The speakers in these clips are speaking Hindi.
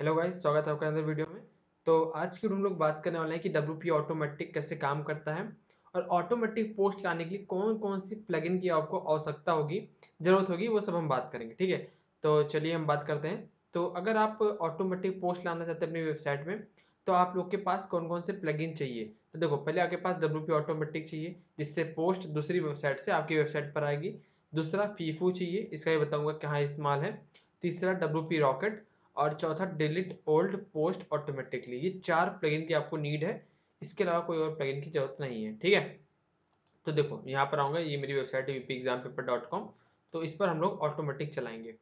हेलो गाइस, स्वागत है आपका अंदर वीडियो में। तो आज की हम लोग बात करने वाले हैं कि WP ऑटोमेटिक कैसे काम करता है और ऑटोमेटिक पोस्ट लाने के लिए कौन कौन सी प्लगइन की आपको आवश्यकता होगी, ज़रूरत होगी, वो सब हम बात करेंगे। ठीक है, तो चलिए हम बात करते हैं। तो अगर आप ऑटोमेटिक पोस्ट लाना चाहते हैं अपनी वेबसाइट में, तो आप लोग के पास कौन कौन से प्लगइन चाहिए। तो देखो, पहले आपके पास WP ऑटोमेटिक चाहिए, जिससे पोस्ट दूसरी वेबसाइट से आपकी वेबसाइट पर आएगी। दूसरा फीफू चाहिए, इसका ये बताऊँगा कहाँ इस्तेमाल है। तीसरा WP रॉकेट और चौथा डिलीट ओल्ड पोस्ट ऑटोमेटिकली। ये चार प्लगइन की आपको नीड है, इसके अलावा कोई और प्लगइन की जरूरत नहीं है। ठीक है, तो देखो यहाँ पर आऊँगा, ये मेरी वेबसाइट है wp-exam-paper.com। तो इस पर हम लोग ऑटोमेटिक चलाएंगे।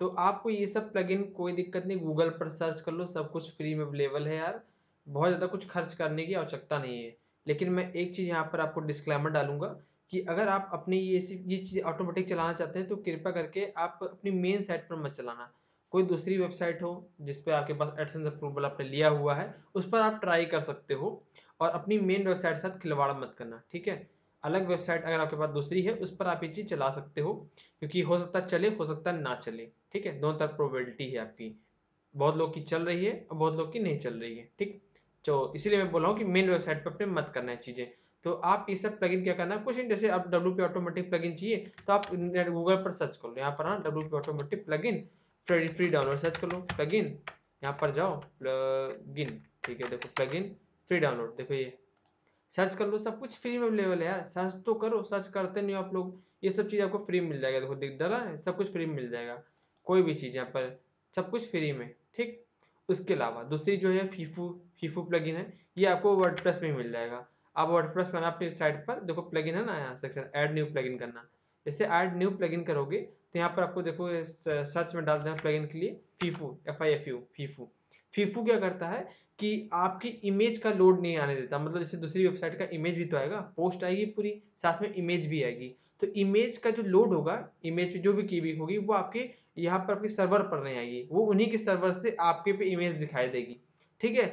तो आपको ये सब प्लगइन कोई दिक्कत नहीं, गूगल पर सर्च कर लो, सब कुछ फ्री में अवेलेबल है यार, बहुत ज़्यादा कुछ खर्च करने की आवश्यकता नहीं है। लेकिन मैं एक चीज़ यहाँ पर आपको डिस्क्लेमर डालूंगा कि अगर आप अपनी ये चीज़ ऑटोमेटिक चलाना चाहते हैं तो कृपया करके आप अपनी मेन साइट पर मत चलाना। कोई दूसरी वेबसाइट हो जिस पर आपके पास एडसेंस अप्रूवल आपने लिया हुआ है, उस पर आप ट्राई कर सकते हो, और अपनी मेन वेबसाइट के साथ खिलवाड़ मत करना। ठीक है, अलग वेबसाइट अगर आपके पास दूसरी है उस पर आप ये चीज़ चला सकते हो, क्योंकि हो सकता है चले, हो सकता है ना चले। ठीक है, दोनों तरफ प्रोबेबिलिटी है आपकी, बहुत लोग की चल रही है और बहुत लोग की नहीं चल रही है। ठीक, तो इसीलिए मैं बोल रहा हूँ कि मेन वेबसाइट पर अपने मत करना है चीज़ें। तो आप ये सब प्लगइन क्या करना है, कुछ नहीं, जैसे आप WP ऑटोमेटिक प्लगइन चाहिए तो आप गूगल पर सर्च कर लो। यहाँ पर WP automatic plugin free download search कर लो, प्लगइन, यहाँ पर जाओ प्लगइन। ठीक है, देखो प्लगइन फ्री डाउनलोड, देखो ये सर्च कर लो, सब कुछ फ्री में अवेलेबल है यार। सर्च तो करो, सर्च करते नहीं हो आप लोग, ये सब चीज़ आपको फ्री मिल जाएगा। देखो दिख रहा है, सब कुछ फ्री में मिल जाएगा, कोई भी चीज़ यहाँ पर सब कुछ फ्री में। ठीक, उसके अलावा दूसरी जो है फीफू प्लगइन है, ये आपको वर्डप्रेस में मिल जाएगा। आप वर्डप्रेस में अपनी साइट पर देखो प्लगइन है ना, यहाँ सेक्शन ऐड न्यू प्लगइन करना। जैसे ऐड न्यू प्लगइन करोगे तो यहाँ पर आपको देखो सर्च में डाल देना प्लगइन के लिए फीफू, FIFU फीफू। फीफू क्या करता है कि आपकी इमेज का लोड नहीं आने देता, मतलब जैसे दूसरी वेबसाइट का इमेज भी तो आएगा, पोस्ट आएगी पूरी, साथ में इमेज भी आएगी। तो इमेज का जो लोड होगा, इमेज पे जो भी की भी होगी, वो आपके यहाँ पर आपके सर्वर पर नहीं आएगी, वो उन्हीं के सर्वर से आपके पे इमेज दिखाई देगी। ठीक है,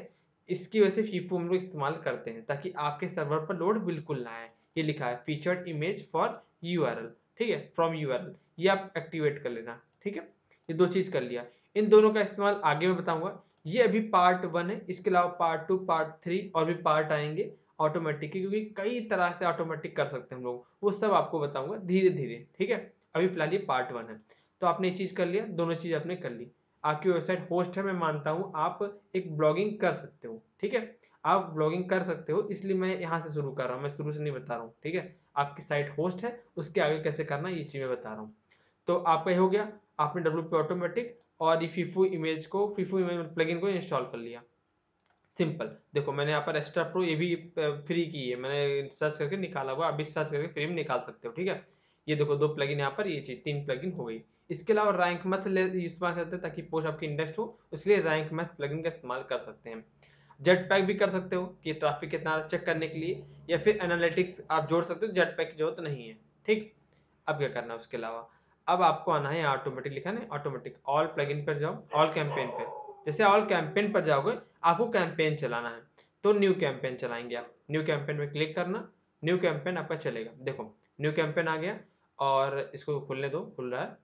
इसकी वजह से फीफू हम लोग इस्तेमाल करते हैं, ताकि आपके सर्वर पर लोड बिल्कुल ना आए। ये लिखा है फीचर्ड इमेज फॉर URL, ठीक है, फ्रॉम URL, ये आप एक्टिवेट कर लेना। ठीक है, ये दो चीज़ कर लिया, इन दोनों का इस्तेमाल आगे मैं बताऊंगा। ये अभी पार्ट 1 है, इसके अलावा पार्ट 2, पार्ट 3 और भी पार्ट आएंगे ऑटोमेटिक के, क्योंकि कई तरह से ऑटोमेटिक कर सकते हैं हम लोग, वो सब आपको बताऊंगा धीरे धीरे। ठीक है, अभी फिलहाल ये पार्ट 1 है। तो आपने ये चीज़ कर लिया, दोनों चीज़ आपने कर ली। आपकी वेबसाइट होस्ट है, मैं मानता हूँ आप एक ब्लॉगिंग कर सकते हो। ठीक है, आप ब्लॉगिंग कर सकते हो, इसलिए मैं यहाँ से शुरू कर रहा हूँ, मैं शुरू से नहीं बता रहा हूँ। ठीक है, आपकी साइट होस्ट है, उसके आगे कैसे करना ये चीज़ मैं बता रहा हूँ। तो आपका ये हो गया, आपने WP ऑटोमेटिक और ये फीफू इमेज प्लगइन को इंस्टॉल कर लिया। सिंपल, देखो मैंने यहाँ पर एक्स्ट्रा प्रो, ये भी फ्री की है, मैंने सर्च करके निकाला हुआ, आप भी सर्च करके फ्री में निकाल सकते हो। ठीक है, ये देखो 2 प्लगइन यहाँ पर, ये चीज़ 3 प्लगइन हो गई। इसके अलावा रैंक मैथ इस्तेमाल करते हैं ताकि पोस्ट आपकी इंडेक्स हो, इसलिए रैंक मैथ प्लगइन का इस्तेमाल कर सकते हैं। जेट पैक भी कर सकते हो कि ट्रैफिक कितना चेक करने के लिए, या फिर एनालिटिक्स आप जोड़ सकते हो, जेट पैक की जरूरत नहीं है। ठीक, अब क्या करना है, उसके अलावा अब आपको आना है यहाँ ऑटोमेटिक लिखा है, ऑटोमेटिक ऑल प्लगइन पर जाओ, ऑल कैंपेन पर। जैसे ऑल कैंपेन पर जाओगे, आपको कैंपेन चलाना है, तो न्यू कैंपेन चलाएंगे आप। न्यू कैंपेन में क्लिक करना, न्यू कैंपेन आपका चलेगा। देखो न्यू कैंपेन आ गया, और इसको खुलने दो, खुल रहा है।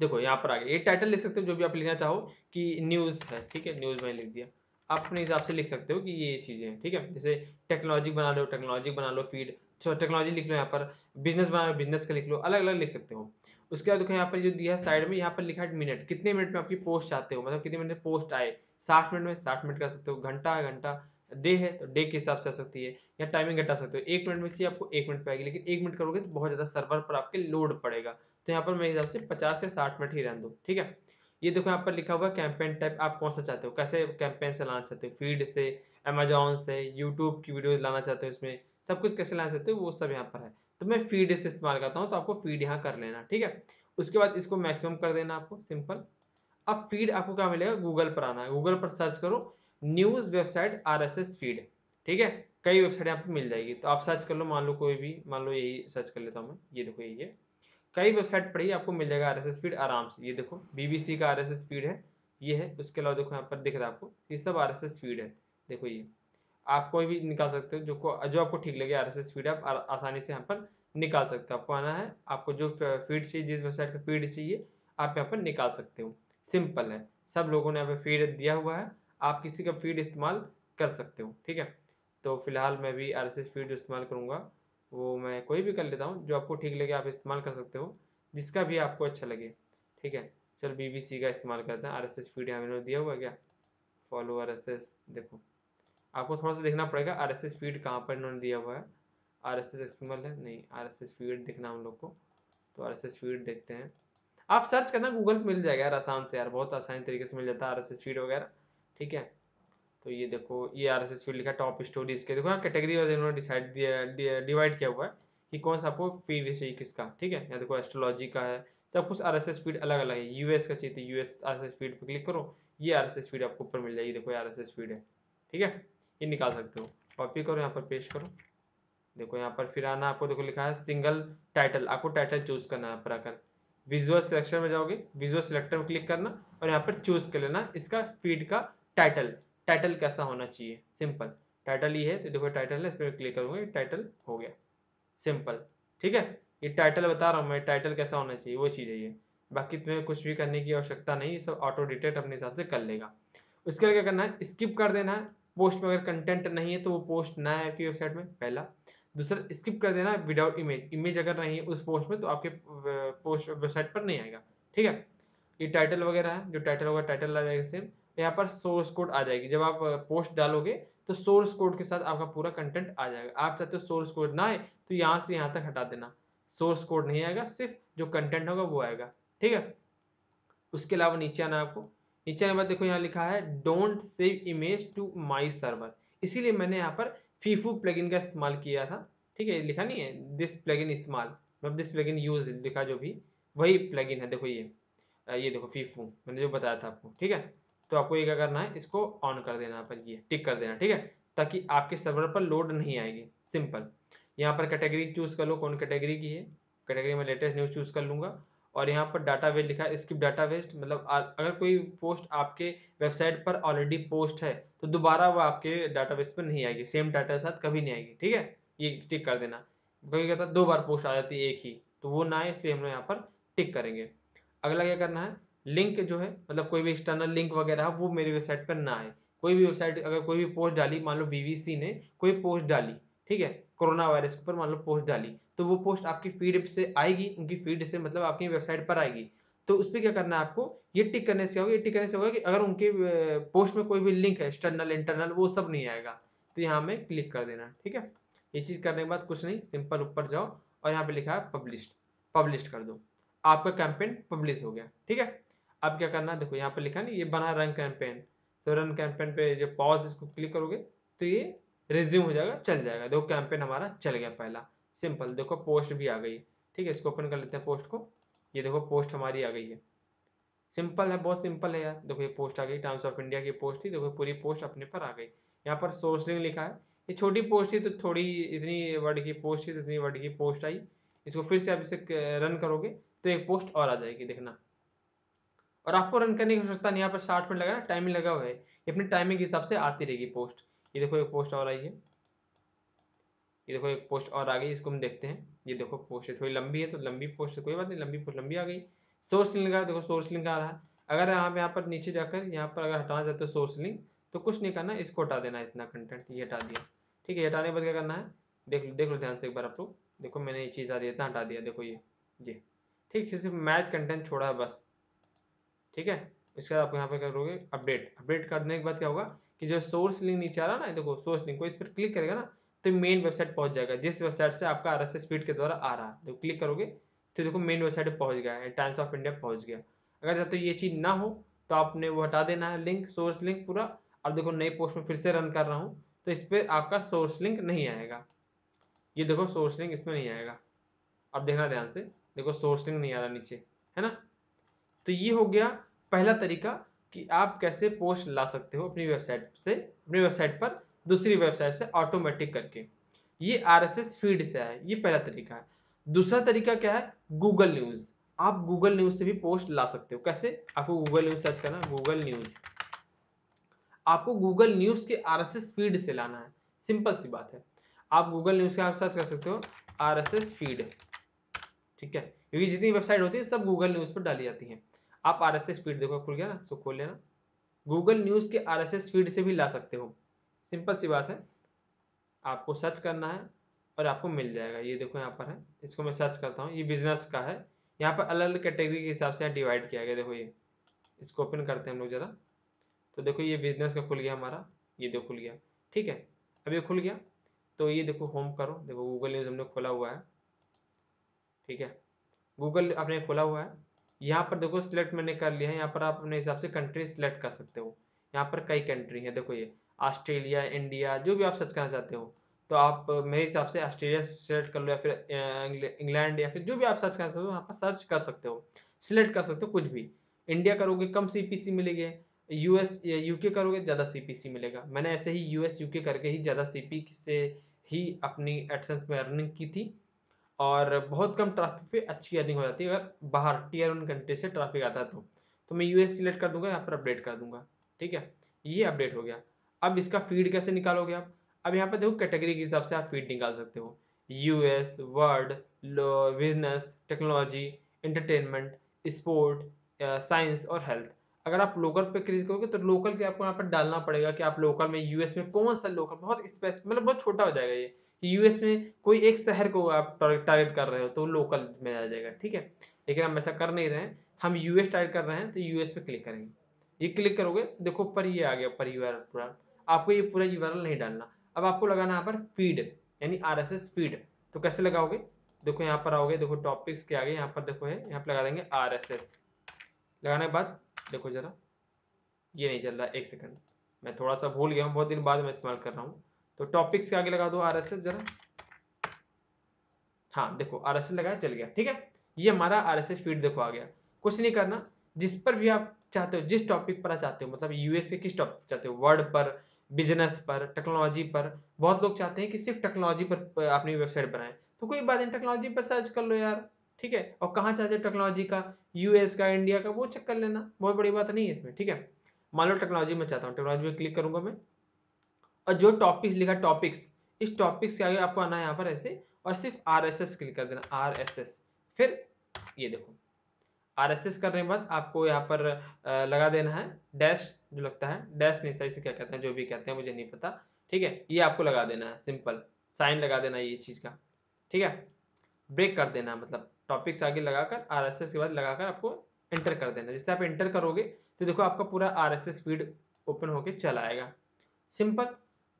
देखो यहाँ पर आ गया, ये टाइटल लिख सकते हो जो भी आप लिखना चाहो, कि न्यूज़ है। ठीक है, न्यूज़ मैंने लिख दिया, आप अपने हिसाब से लिख सकते हो कि ये चीज़ें हैं। ठीक है, जैसे टेक्नोलॉजी बना लो, टेक्नोलॉजी बना लो, फीड टेक्नोलॉजी लिख लो, यहाँ पर बिजनेस बना लो, बिजनेस का लिख लो, अलग अलग लिख सकते हो। उसके बाद देखो यहाँ पर जो दिया है साइड में, यहाँ पर लिखा है मिनट, कितने मिनट में आपकी पोस्ट आते हो, मतलब कितने मिनट पोस्ट आए, 60 मिनट में 60 मिनट कर सकते हो, घंटा है घंटा, डे है तो डे के हिसाब से आ सकती है, या टाइमिंग घटा सकते हो। 1 मिनट में चाहिए आपको 1 मिनट पर आएगी, लेकिन 1 मिनट करोगे तो बहुत ज़्यादा सर्वर पर आपके लोड पड़ेगा, तो यहाँ पर मेरे हिसाब से 50 से 60 मिनट ही रहने दो। ठीक है, ये देखो यहाँ पर लिखा हुआ कैंपेन टाइप, आप कौन सा चाहते हो, कैसे कैंपेन से लाना चाहते हो, फीड से, अमेजोन से, यूट्यूब की वीडियोस लाना चाहते हो, इसमें सब कुछ कैसे लाना चाहते हो, वो सब यहाँ पर है। तो मैं फीड से इस्तेमाल करता हूँ, तो आपको फीड यहाँ कर लेना। ठीक है, उसके बाद इसको मैक्सिमम कर देना आपको, सिंपल। अब फीड आपको क्या मिलेगा, गूगल पर आना है, गूगल पर सर्च करो न्यूज़ वेबसाइट RSS फीड। ठीक है, कई वेबसाइट यहाँ पर मिल जाएगी, तो आप सर्च कर लो, मान लो कोई भी, मान लो यही सर्च कर लेता हूँ मैं, ये देखो यही है, कई वेबसाइट पर ही आपको मिल जाएगा RSS फीड आराम से। ये देखो BBC का RSS फीड है, ये है। उसके अलावा देखो यहाँ पर दिख रहा है आपको, ये सब RSS फीड है। देखो ये आप कोई भी निकाल सकते हो, जो आपको ठीक लगे RSS फीड आप आसानी से यहाँ पर निकाल सकते हो। आपको आना है, आपको जो फीड चाहिए, जिस वेबसाइट का फीड चाहिए, आप यहाँ पर निकाल सकते हो। सिंपल है, सब लोगों ने यहाँ पे फीड दिया हुआ है, आप किसी का फीड इस्तेमाल कर सकते हो। ठीक है, तो फिलहाल मैं भी RSS फीड जो इस्तेमाल करूँगा वो मैं कोई भी कर लेता हूँ, जो आपको ठीक लगे आप इस्तेमाल कर सकते हो, जिसका भी आपको अच्छा लगे। ठीक है, चल BBC का इस्तेमाल करते हैं। RSS फीड यहाँ मैंने दिया हुआ है क्या, फॉलो RSS, देखो आपको थोड़ा सा देखना पड़ेगा RSS फीड कहाँ पर इन्होंने दिया हुआ है। RSS एक्समल है, नहीं RSS फीड दिखना हम लोग को, तो RSS फीड देखते हैं। आप सर्च करना गूगल पे मिल जाएगा यार आसान से, यार बहुत आसानी तरीके से मिल जाता है RSS फीड वगैरह। ठीक है, तो ये देखो ये RSS फीड लिखा टॉप स्टोरीज के, देखो यहाँ कैटेगरी वाइज इन्होंने डिसाइड डिवाइड किया हुआ है कि कौन सा आपको फीड चाहिए किसका। ठीक है, यहाँ देखो एस्ट्रोलॉजी का है, सब कुछ RSS फीड अलग अलग है। US का चाहिए तो US RSS फीड पर क्लिक करो, ये RSS फीड आपको ऊपर मिल जाएगी। देखो RSS फीड है, ठीक है, ये निकाल सकते हो, कॉपी करो यहाँ पर पेस्ट करो। देखो यहाँ पर फिर आना आपको, देखो लिखा है सिंगल टाइटल, आपको टाइटल चूज करना है पर आकर विजुअल सिलेक्शन में जाओगे, विजुअल सिलेक्टर में क्लिक करना और यहाँ पर चूज कर लेना इसका फीड का टाइटल। टाइटल कैसा होना चाहिए, सिंपल टाइटल ये है, तो देखो टाइटल है, इस पर क्लिक करूँगा, ये टाइटल हो गया सिंपल। ठीक है, ये टाइटल बता रहा हूँ मैं, टाइटल कैसा होना चाहिए वो चीज़ है ये, बाकी तुम्हें कुछ भी करने की आवश्यकता नहीं, ये सब ऑटो डिटेक्ट अपने हिसाब से कर लेगा। उसके लिए क्या करना है, स्किप कर देना है पोस्ट में, अगर कंटेंट नहीं है तो वो पोस्ट ना है आपकी वेबसाइट में, पहला। दूसरा स्किप कर देना विदाउट इमेज, इमेज अगर नहीं है उस पोस्ट में तो आपके पोस्ट वेबसाइट पर नहीं आएगा। ठीक है, ये टाइटल वगैरह है, जो टाइटल होगा टाइटल आ जाएगा सेम, यहाँ पर सोर्स कोड आ जाएगी, जब आप पोस्ट डालोगे तो सोर्स कोड के साथ आपका पूरा कंटेंट आ जाएगा। आप चाहते हो सोर्स कोड ना आए तो यहाँ से यहाँ तक हटा देना, सोर्स कोड नहीं आएगा, सिर्फ जो कंटेंट होगा वो आएगा। ठीक है, उसके अलावा नीचे आना आपको, नीचे आने के बाद देखो यहाँ लिखा है don't save image to my server, इसीलिए मैंने यहाँ पर फीफू प्लगइन का इस्तेमाल किया था। ठीक है, लिखा नहीं है दिस प्लगइन इस्तेमाल, मतलब दिस प्लगइन यूज लिखा, जो भी वही प्लगइन है। देखो ये देखो फीफू मैंने जो बताया था आपको। ठीक है, तो आपको ये क्या करना है, इसको ऑन कर देना, यहाँ पर ये टिक कर देना। ठीक है, ताकि आपके सर्वर पर लोड नहीं आएगी, सिंपल। यहाँ पर कैटेगरी चूज कर लो, कौन कैटेगरी की है, कैटेगरी में लेटेस्ट न्यूज चूज कर लूँगा। और यहाँ पर डाटा वेस्ट लिखा है, स्किप डाटा वेस्ट, मतलब अगर कोई पोस्ट आपके वेबसाइट पर ऑलरेडी पोस्ट है तो दोबारा वो आपके डाटा वेस्ट पर नहीं आएगी, सेम डाटा के साथ कभी नहीं आएगी। ठीक है, ये टिक कर देना, क्योंकि कहता है 2 बार पोस्ट आ जाती है एक ही, तो वो ना आए इसलिए हम लोग यहाँ पर टिक करेंगे। अगला क्या करना है, लिंक जो है, मतलब कोई भी एक्सटर्नल लिंक वगैरह वो मेरी वेबसाइट पर ना आए। कोई भी वेबसाइट अगर कोई भी पोस्ट डाली, मान लो BBC ने कोई पोस्ट डाली, ठीक है, कोरोना वायरस के ऊपर मान लो पोस्ट डाली, तो वो पोस्ट आपकी फीड से आएगी, उनकी फीड से मतलब आपकी वेबसाइट पर आएगी। तो उस पर क्या करना है आपको, ये टिक करने से होगा, ये टिक करने से होगा कि अगर उनके पोस्ट में कोई भी लिंक है एक्सटर्नल इंटरनल वो सब नहीं आएगा, तो यहाँ में क्लिक कर देना। ठीक है, ये चीज़ करने के बाद कुछ नहीं, सिंपल ऊपर जाओ और यहाँ पर लिखा है पब्लिश्ड, पब्लिश कर दो, आपका कैंपेन पब्लिश हो गया। ठीक है, अब क्या करना है, देखो यहाँ पर लिखा नहीं, ये बना रन कैंपेन, तो रन कैंपेन पे जो पॉज इसको क्लिक करोगे तो ये रिज्यूम हो जाएगा, चल जाएगा। देखो कैंपेन हमारा चल गया पहला, सिंपल। देखो पोस्ट भी आ गई, ठीक है, इसको ओपन कर लेते हैं पोस्ट को, ये देखो पोस्ट हमारी आ गई है, सिंपल है, बहुत सिंपल है यार। देखो ये पोस्ट आ गई, टाइम्स ऑफ इंडिया की पोस्ट थी, देखो पूरी पोस्ट अपने पर आ गई। यहाँ पर सोर्स लिंक लिखा है, ये छोटी पोस्ट थी तो थोड़ी, इतनी वर्ड की पोस्ट थी तो इतनी वर्ड की पोस्ट आई, इसको फिर से आप इसे रन करोगे तो एक पोस्ट और आ जाएगी, देखना। और आपको रन करने की आवश्यकता नहीं, यहाँ पर 60 मिनट लगा ना, टाइमिंग लगा हुआ है, ये अपने टाइमिंग के हिसाब से आती रहेगी पोस्ट। ये देखो एक पोस्ट और आई है, ये देखो एक पोस्ट और आ गई, इसको हम देखते हैं। ये देखो पोस्ट थोड़ी लंबी है तो लंबी पोस्ट कोई बात नहीं, लंबी पोस्ट लंबी आ गई। सोर्स लिंक का देखो, सोर्स लिंक आ रहा है, अगर आप यहाँ पर नीचे जाकर यहाँ पर अगर हटाना चाहते हो सोर्स लिंक तो कुछ नहीं करना, इसको हटा देना, इतना कंटेंट ये हटा दिया। ठीक है, हटाने के बाद क्या करना है, देख लो ध्यान से एक बार आप लोग, देखो मैंने ये चीज़ हटा दिया, देखो ये ठीक है, सिर्फ मैच कंटेंट छोड़ा है बस। ठीक है, इसके बाद आप यहाँ पे करोगे अपडेट, अपडेट करने के बाद क्या होगा कि जो सोर्स लिंक नीचे आ रहा ना, देखो सोर्स लिंक को इस पर क्लिक करेगा ना तो मेन वेबसाइट पहुँच जाएगा, जिस वेबसाइट से आपका RSS फीड के द्वारा आ रहा है। देखो क्लिक करोगे तो देखो मेन वेबसाइट पर पहुँच गया है, टाइम्स ऑफ इंडिया पहुँच गया। अगर चाहते हो ये चीज़ ना हो तो आपने वो हटा देना है लिंक, सोर्स लिंक पूरा। अब देखो नई पोस्ट में फिर से रन कर रहा हूँ तो इस पर आपका सोर्स लिंक नहीं आएगा, ये देखो सोर्स लिंक इसमें नहीं आएगा। अब देखना ध्यान से, देखो सोर्स लिंक नहीं आ रहा नीचे, है ना। तो ये हो गया पहला तरीका कि आप कैसे पोस्ट ला सकते हो अपनी वेबसाइट से, अपनी वेबसाइट पर दूसरी वेबसाइट से ऑटोमेटिक करके, ये RSS फीड से है, ये पहला तरीका है। दूसरा तरीका क्या है, गूगल न्यूज़। आप गूगल न्यूज़ से भी पोस्ट ला सकते हो, कैसे, आपको गूगल न्यूज़ सर्च करना, गूगल न्यूज़, आपको गूगल न्यूज़ के RSS फीड से लाना है, सिंपल सी बात है। आप गूगल न्यूज़ का आप सर्च कर सकते हो RSS फीड, ठीक है, क्योंकि जितनी वेबसाइट होती है सब गूगल न्यूज़ पर डाली जाती हैं। आप RSS फीड देखो, खुल गया ना, तो खोल लेना। गूगल न्यूज़ के RSS फीड से भी ला सकते हो, सिंपल सी बात है। आपको सर्च करना है और आपको मिल जाएगा। ये देखो यहाँ पर है, इसको मैं सर्च करता हूँ। ये बिजनेस का है, यहाँ पर अलग अलग कैटेगरी के हिसाब से डिवाइड किया गया। देखो ये, इसको ओपन करते हैं हम लोग ज़रा, तो देखो ये बिजनेस का खुल गया हमारा, ये देखो खुल गया, ठीक है। अब ये खुल गया तो ये देखो होम करो, देखो गूगल न्यूज़ हमने खोला हुआ है, ठीक है, गूगल आपने खोला हुआ है। यहाँ पर देखो सिलेक्ट मैंने कर लिया है, यहाँ पर आप अपने हिसाब से कंट्री सिलेक्ट कर सकते हो। यहाँ पर कई कंट्री है, देखो ये ऑस्ट्रेलिया, इंडिया, जो भी आप सर्च करना चाहते हो। तो आप मेरे हिसाब से ऑस्ट्रेलिया सेलेक्ट कर लो, या फिर इंग्लैंड, या फिर जो भी आप सर्च करना चाहते हो वहाँ पर सर्च कर सकते हो, सिलेक्ट कर सकते हो कुछ भी। इंडिया करोगे कम CPC मिलेगी, US UK करोगे ज़्यादा CPC मिलेगा। मैंने ऐसे ही US UK करके ही ज़्यादा CPC से ही अपनी एडसेंस में अर्निंग की थी, और बहुत कम ट्रैफिक पे अच्छी अर्निंग हो जाती है अगर बाहर Tier 1 कंट्री से ट्रैफिक आता है। तो मैं US सिलेक्ट कर दूंगा, यहाँ पर अपडेट कर दूंगा, ठीक है। ये अपडेट हो गया। अब इसका फीड कैसे निकालोगे आप? अब यहाँ पर देखो कैटेगरी के हिसाब से आप फीड निकाल सकते हो। US, world, business, technology, entertainment, sport, science और हेल्थ। अगर आप लोकल पे क्लिक करोगे तो लोकल के आपको यहाँ पर डालना पड़ेगा कि आप लोकल में US में कौन सा लोकल, बहुत स्पेस मतलब बहुत छोटा हो जाएगा ये कि US में कोई एक शहर को आप टारगेट कर रहे हो तो लोकल में आ जाएगा, ठीक है। लेकिन हम ऐसा कर नहीं रहे हैं, हम US टारगेट कर रहे हैं तो US पे क्लिक करेंगे। ये क्लिक करोगे देखो पर ये आ गया पर URL पूरा, आपको ये पूरा URL नहीं डालना। अब आपको लगाना यहाँ पर फीड यानी RSS फीड। तो कैसे लगाओगे? देखो यहाँ पर आओगे, देखो टॉपिक्स के आगे यहाँ पर देखो है, यहाँ पर लगा देंगे RSS। लगाने के बाद देखो जरा ये नहीं चल रहा, एक सेकंड, मैं थोड़ा सा भूल गया हूँ, बहुत दिन बाद मैं इस्तेमाल कर रहा हूँ। तो टॉपिक्स के आगे लगा दो RSS जरा, हाँ देखो RSS लगाया, चल गया, ठीक है। ये हमारा RSS फीड देखो आ गया। कुछ नहीं करना, जिस पर भी आप चाहते हो, जिस टॉपिक पर आप चाहते हो, मतलब US के किस टॉपिक चाहते हो, वर्ड पर, बिजनेस पर, टेक्नोलॉजी पर। बहुत लोग चाहते हैं कि सिर्फ टेक्नोलॉजी पर अपनी वेबसाइट बनाएं, तो कोई बात नहीं, टेक्नोलॉजी पर सर्च कर लो यार, ठीक है। और कहाँ चाहते हो टेक्नोलॉजी का, US का, इंडिया का, वो चेक कर लेना, बहुत बड़ी बात नहीं है इसमें, ठीक है। मान लो टेक्नोलॉजी में चाहता हूँ, टेक्नोलॉजी में क्लिक करूँगा मैं, और जो टॉपिक्स लिखा टॉपिक्स, इस टॉपिक्स के आगे आपको आना है यहाँ पर ऐसे, और सिर्फ RSS क्लिक कर देना, RSS। फिर ये देखो RSS करने के बाद आपको यहाँ पर लगा देना है डैश, जो लगता है डैश नहीं, सही से क्या कहते हैं, जो भी कहते हैं मुझे नहीं पता, ठीक है। ये आपको लगा देना है, सिंपल साइन लगा देना है ये चीज़ का, ठीक है। ब्रेक कर देना, मतलब टॉपिक्स आगे लगाकर RSS के बाद लगाकर आपको एंटर कर देना। जैसे आप एंटर करोगे तो देखो आपका पूरा RSS फीड ओपन होके चला आएगा। सिंपल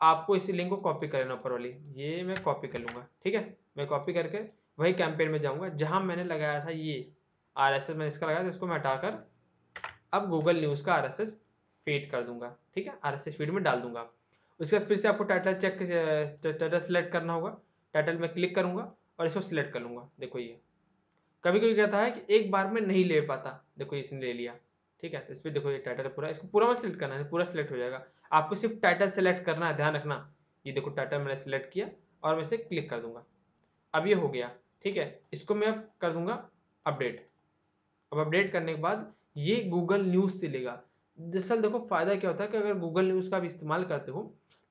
आपको इसी लिंक को कॉपी कर लेना, ऊपर वाली ये मैं कॉपी कर लूँगा, ठीक है। मैं कॉपी करके वही कैंपेन में जाऊँगा जहाँ मैंने लगाया था ये RSS, मैंने इसका लगाया था, इसको मैं हटाकर अब गूगल न्यूज़ का RSS फीड कर दूंगा, ठीक है, RSS फीड में डाल दूंगा। उसके बाद फिर से आपको टाइटल चेक, टाइटल सेलेक्ट करना होगा। टाइटल में क्लिक करूंगा और इसको सिलेक्ट कर लूँगा। देखो ये कभी कभी कहता है कि एक बार में नहीं ले पाता, देखो इसने ले लिया, ठीक है। तो इस पर देखो ये टाइटल पूरा, इसको पूरा मत सिलेक्ट करना है, पूरा सिलेक्ट हो जाएगा, आपको सिर्फ टाइटल सेलेक्ट करना है, ध्यान रखना। ये देखो टाइटल मैंने सेलेक्ट किया और मैं इसे क्लिक कर दूँगा, अब ये हो गया, ठीक है। इसको मैं अब कर दूँगा अपडेट। अब अपडेट करने के बाद ये गूगल न्यूज़ से लेगा। दरअसल देखो फ़ायदा क्या होता है कि अगर गूगल न्यूज़ का आप इस्तेमाल करते हो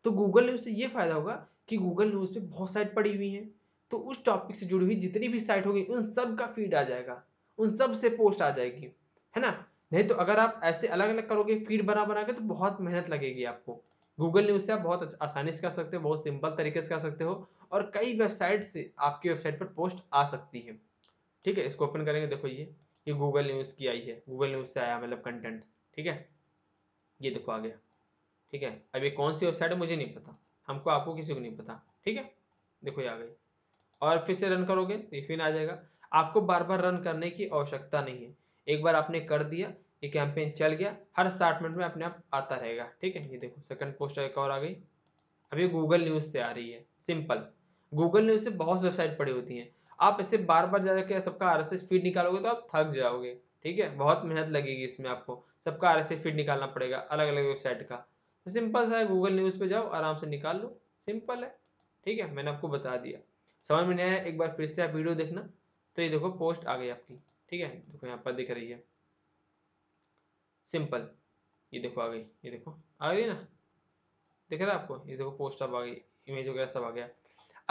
तो गूगल न्यूज़ से ये फ़ायदा होगा कि गूगल न्यूज़ पे बहुत साइट पड़ी हुई हैं, तो उस टॉपिक से जुड़ी हुई जितनी भी साइट होगी उन सब का फीड आ जाएगा, उन सब से पोस्ट आ जाएगी, है ना। नहीं तो अगर आप ऐसे अलग अलग करोगे फीड बना बना के तो बहुत मेहनत लगेगी आपको। गूगल न्यूज़ से आप बहुत आसानी से कर सकते हो, बहुत सिंपल तरीके से कर सकते हो, और कई वेबसाइट से आपकी वेबसाइट पर पोस्ट आ सकती है, ठीक है। इसको ओपन करेंगे, देखो ये गूगल न्यूज़ की आई है, गूगल न्यूज़ से आया मतलब कंटेंट, ठीक है। ये देखो आ गया, ठीक है। अब ये कौन सी वेबसाइट है मुझे नहीं पता, हमको आपको किसी को नहीं पता, ठीक है। देखो ये आ गई, और फिर से रन करोगे तो ये फिर आ जाएगा। आपको बार बार रन करने की आवश्यकता नहीं है, एक बार आपने कर दिया ये कैंपेन चल गया, हर 60 मिनट में अपने आप आता रहेगा, ठीक है। ये देखो सेकंड पोस्ट एक और आ गई, अब ये गूगल न्यूज़ से आ रही है। सिंपल, गूगल न्यूज़ से बहुत वेबसाइट पड़ी होती हैं, आप ऐसे बार बार जाकर सबका RSS फीड निकालोगे तो आप थक जाओगे, ठीक है, बहुत मेहनत लगेगी इसमें। आपको सबका RSS फीड निकालना पड़ेगा अलग अलग वेबसाइट का। तो सिंपल सा है, गूगल न्यूज़ पे जाओ, आराम से निकाल लो, सिंपल है, ठीक है। मैंने आपको बता दिया, समझ में नहीं आया एक बार फिर से आप वीडियो देखना। तो ये देखो पोस्ट आ गई आपकी, ठीक है, देखो यहाँ पर दिख रही है, सिंपल। ये देखो आ गई, ये देखो आ गई ना, दिख रहा है आपको, ये देखो पोस्ट अब आ गई, इमेज वगैरह सब आ गया।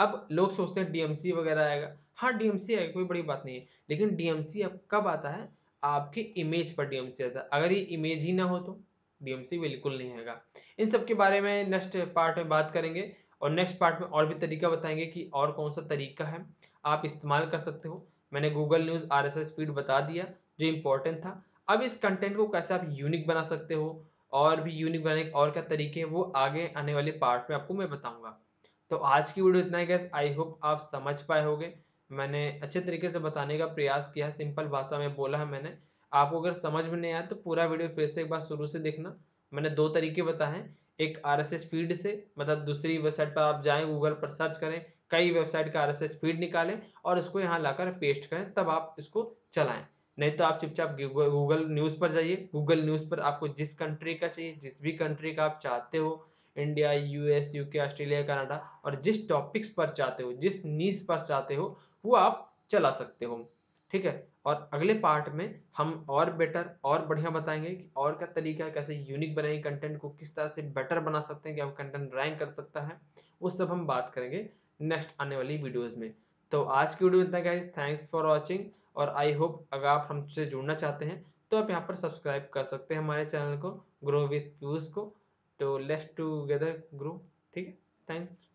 अब लोग सोचते हैं DMC वगैरह आएगा, हाँ DMC आएगा, कोई बड़ी बात नहीं है, लेकिन DMC अब कब आता है? आपके इमेज पर डीएमसी आता है। अगर ये इमेज ही ना हो तो डीएमसी बिल्कुल नहीं आएगा। इन सब के बारे में नेक्स्ट पार्ट में बात करेंगे और नेक्स्ट पार्ट में और भी तरीका बताएंगे कि और कौन सा तरीका है आप इस्तेमाल कर सकते हो। मैंने गूगल न्यूज़ RSS फीड बता दिया जो इम्पोर्टेंट था। अब इस कंटेंट को कैसे आप यूनिक बना सकते हो और भी यूनिक बनाने के और क्या तरीके हैं वो आगे आने वाले पार्ट में आपको मैं बताऊंगा। तो आज की वीडियो इतना ही गाइस, आई होप आप समझ पाए होंगे। मैंने अच्छे तरीके से बताने का प्रयास किया, सिंपल भाषा में बोला है मैंने। आपको अगर समझ में नहीं आया तो पूरा वीडियो फिर से एक बार शुरू से देखना। मैंने दो तरीके बताए हैं, एक RSS फीड से, मतलब दूसरी वेबसाइट पर आप जाएँ, गूगल पर सर्च करें, कई वेबसाइट का RSS फीड निकालें और इसको यहाँ लाकर पेस्ट करें, तब आप इसको चलाएँ। नहीं तो आप चुपचाप गूगल न्यूज़ पर जाइए। गूगल न्यूज़ पर आपको जिस कंट्री का चाहिए, जिस भी कंट्री का आप चाहते हो, India, US, UK, Australia, Canada, और जिस टॉपिक्स पर चाहते हो, जिस नीश पर चाहते हो, वो आप चला सकते हो। ठीक है, और अगले पार्ट में हम और बेटर और बढ़िया बताएंगे कि और क्या तरीका है, कैसे यूनिक बनाएंगे कंटेंट को, किस तरह से बेटर बना सकते हैं कि आप कंटेंट रैंक कर सकता है, वो सब हम बात करेंगे नेक्स्ट आने वाली वीडियोज़ में। तो आज की वीडियो में इतना गाइस, थैंक्स फॉर वॉचिंग। और आई होप अगर आप हमसे जुड़ना चाहते हैं तो आप यहाँ पर सब्सक्राइब कर सकते हैं हमारे चैनल को, ग्रो विथ व्यूज़ को। तो लेट्स टुगेदर ग्रो। ठीक है, थैंक्स।